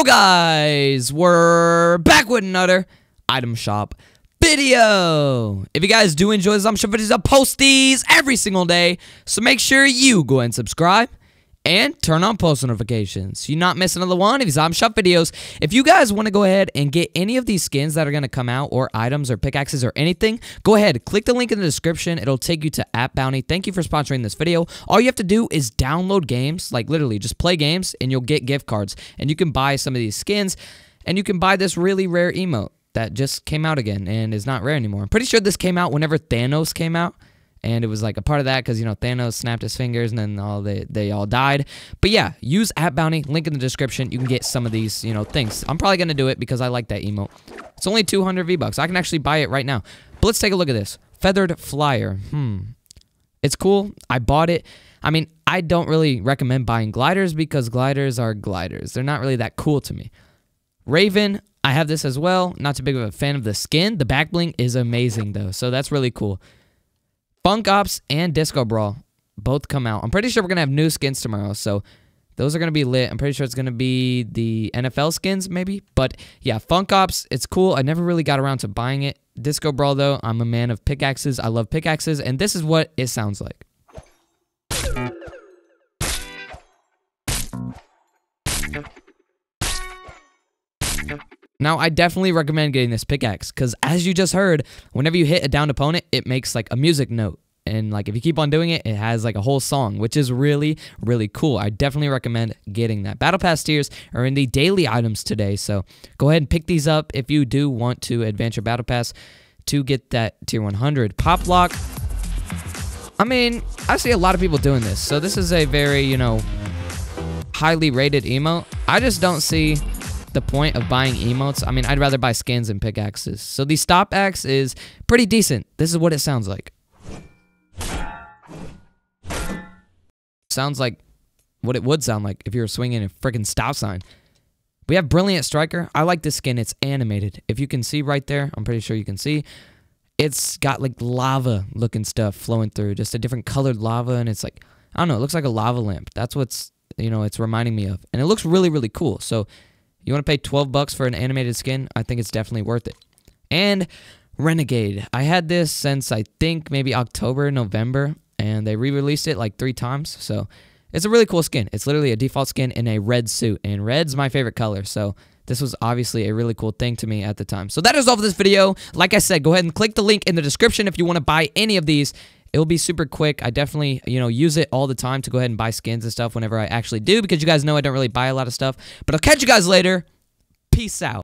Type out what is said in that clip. So guys, we're back with another item shop video. If you guys do enjoy this, I'm sure videos, I'll post these every single day. So make sure you go and subscribe and turn on post notifications. You're not missing another one of these item shop videos. If you guys want to go ahead and get any of these skins that are going to come out, or items or pickaxes or anything, go ahead, click the link in the description. It'll take you to App Bounty. Thank you for sponsoring this video. All you have to do is download games, like literally just play games, and you'll get gift cards. And you can buy some of these skins, and you can buy this really rare emote that just came out again and is not rare anymore. I'm pretty sure this came out whenever Thanos came out. And it was like a part of that because, you know, Thanos snapped his fingers and then they all died. But yeah, use App Bounty, link in the description. You can get some of these, you know, things. I'm probably going to do it because I like that emote. It's only 200 V-Bucks. I can actually buy it right now. But let's take a look at this. Feathered Flyer. It's cool. I bought it. I mean, I don't really recommend buying gliders because gliders are gliders. They're not really that cool to me. Raven. I have this as well. Not too big of a fan of the skin. The back bling is amazing, though. So that's really cool. Funk Ops and Disco Brawl both come out. I'm pretty sure we're going to have new skins tomorrow, so those are going to be lit. I'm pretty sure it's going to be the NFL skins, maybe. But yeah, Funk Ops, it's cool. I never really got around to buying it. Disco Brawl, though, I'm a man of pickaxes. I love pickaxes, and this is what it sounds like. Now, I definitely recommend getting this pickaxe because, as you just heard, whenever you hit a downed opponent, it makes like a music note. And like if you keep on doing it, it has like a whole song, which is really, really cool. I definitely recommend getting that. Battle Pass tiers are in the daily items today, so go ahead and pick these up if you do want to advance your Battle Pass to get that tier 100. Pop Lock. I mean, I see a lot of people doing this, so this is a very, you know, highly rated emote. I just don't see the point of buying emotes. I mean, I'd rather buy skins and pickaxes. So the stop axe is pretty decent. This is what it sounds like. Sounds like what it would sound like if you were swinging a freaking stop sign. We have Brilliant Striker. I like this skin. It's animated. If you can see right there, I'm pretty sure you can see. It's got like lava looking stuff flowing through, just a different colored lava, and it's like, I don't know, it looks like a lava lamp. That's what's, you know, it's reminding me of. And it looks really, really cool. So you want to pay 12 bucks for an animated skin? I think it's definitely worth it. And Renegade. I had this since, I think, maybe October, November, and they re-released it like 3 times. So it's a really cool skin. It's literally a default skin in a red suit, and red's my favorite color. So this was obviously a really cool thing to me at the time. So that is all for this video. Like I said, go ahead and click the link in the description if you want to buy any of these. It'll be super quick. I definitely, you know, use it all the time to go ahead and buy skins and stuff whenever I actually do, because you guys know I don't really buy a lot of stuff. But I'll catch you guys later. Peace out.